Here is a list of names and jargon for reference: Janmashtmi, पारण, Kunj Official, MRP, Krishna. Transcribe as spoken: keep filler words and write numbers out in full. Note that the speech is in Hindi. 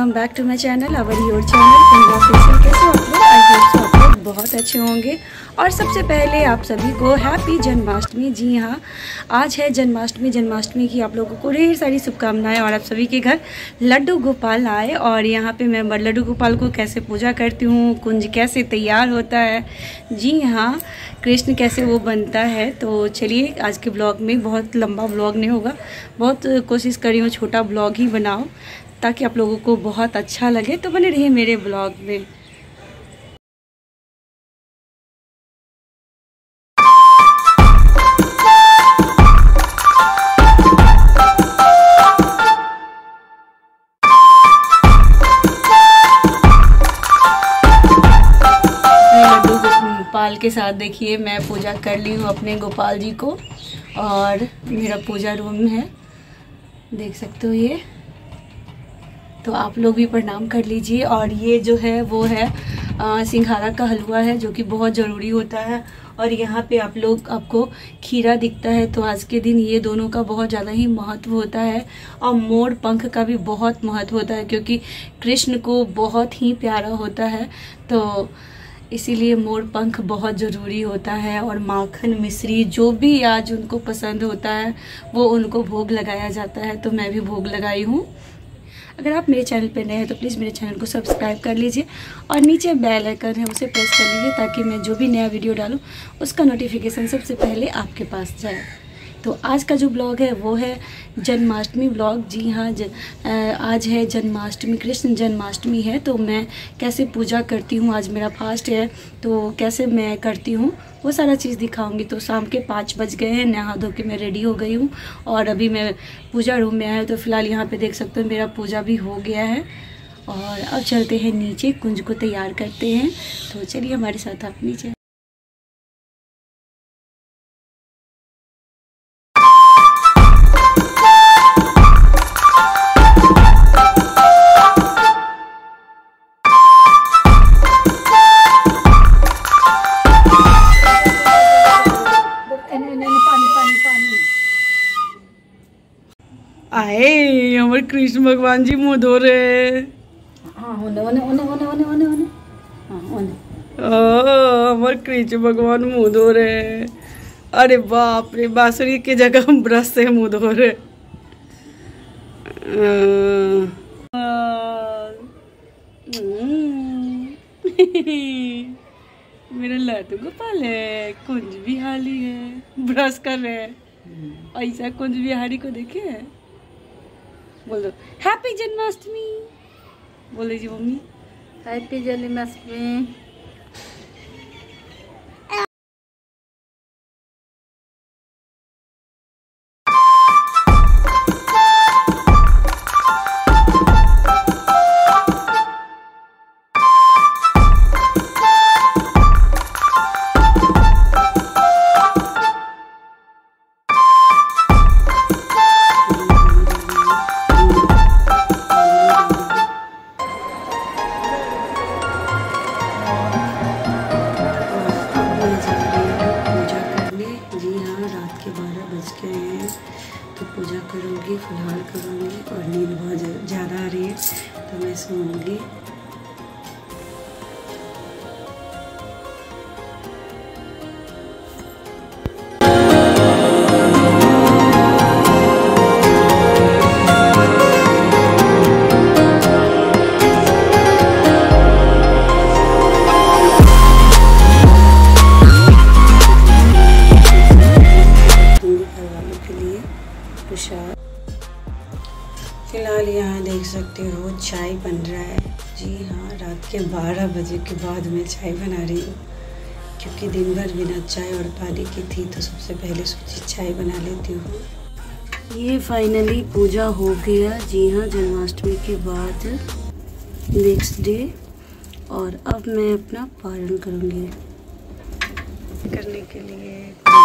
Welcome back to my channel our your channel Kunj official. कैसे आप लोग? आई होप सो आप लोग बहुत अच्छे होंगे। और सबसे पहले आप सभी को हैप्पी जन्माष्टमी। जी हाँ, आज है जन्माष्टमी। जन्माष्टमी की आप लोगों को ढेर सारी शुभकामनाएं। और आप सभी के घर लड्डू गोपाल आए और यहाँ पे मैं लड्डू गोपाल को कैसे पूजा करती हूँ, कुंज कैसे तैयार होता है, जी हाँ, कृष्ण कैसे वो बनता है। तो चलिए आज के ब्लॉग में, बहुत लंबा ब्लॉग नहीं होगा, बहुत कोशिश करी हूँ छोटा ब्लॉग ही बनाओ ताकि आप लोगों को बहुत अच्छा लगे। तो बने रहिए मेरे ब्लॉग में। लड्डू गोपाल के साथ देखिए मैं पूजा कर ली हूँ अपने गोपाल जी को। और मेरा पूजा रूम है, देख सकते हो ये। तो आप लोग भी प्रणाम कर लीजिए। और ये जो है वो है आ, सिंघाड़ा का हलवा है जो कि बहुत ज़रूरी होता है। और यहाँ पे आप लोग, आपको खीरा दिखता है। तो आज के दिन ये दोनों का बहुत ज़्यादा ही महत्व होता है। और मोर पंख का भी बहुत महत्व होता है क्योंकि कृष्ण को बहुत ही प्यारा होता है, तो इसीलिए मोर पंख बहुत ज़रूरी होता है। और माखन मिश्री जो भी आज उनको पसंद होता है वो उनको भोग लगाया जाता है। तो मैं भी भोग लगाई हूँ। अगर आप मेरे चैनल पर नए हैं तो प्लीज़ मेरे चैनल को सब्सक्राइब कर लीजिए और नीचे बेल आइकन है उसे प्रेस कर लीजिए ताकि मैं जो भी नया वीडियो डालूं उसका नोटिफिकेशन सबसे पहले आपके पास जाए। तो आज का जो ब्लॉग है वो है जन्माष्टमी ब्लॉग। जी हाँ, ज, आज है जन्माष्टमी, कृष्ण जन्माष्टमी है। तो मैं कैसे पूजा करती हूँ, आज मेरा फास्ट है तो कैसे मैं करती हूँ वो सारा चीज़ दिखाऊंगी। तो शाम के पाँच बज गए हैं, नहा धो के मैं रेडी हो गई हूँ और अभी मैं पूजा रूम में आया। तो फिलहाल यहाँ पे देख सकते हो मेरा पूजा भी हो गया है। और अब चलते हैं नीचे, कुंज को तैयार करते हैं। तो चलिए हमारे साथ आप नीचे। आए हमारे कृष्ण भगवान जी मुँह धो रहे। हाँ, ओने ओने ओने ओने ओने ओने ओने हाँ ओने ओ हमारे कृष्ण भगवान मुँह धो रहे। अरे बाप रे, बांसुरी की जगह हम ब्रश से मुँह धो रहे। मेरा लड्डू गोपाल है, कुंज बिहारी है, ब्रश कर रहे हैं। ऐसा कुंज बिहारी को देखे है? बोल दो हैप्पी जन्माष्टमी। बोल दीजिए मम्मी, हैप्पी जन्माष्टमी। फिलहाल करूँगी और नींद बहुत ज़्यादा आ रही है तो मैं सोऊंगी। फिलहाल यहाँ देख सकते हो चाय बन रहा है। जी हाँ, रात के बारह बजे के बाद मैं चाय बना रही हूँ क्योंकि दिन भर बिना चाय और पानी की थी, तो सबसे पहले सोची चाय बना लेती हूँ। ये फाइनली पूजा हो गया। जी हाँ, जन्माष्टमी के बाद नेक्स्ट डे। और अब मैं अपना पारण करूँगी करने के लिए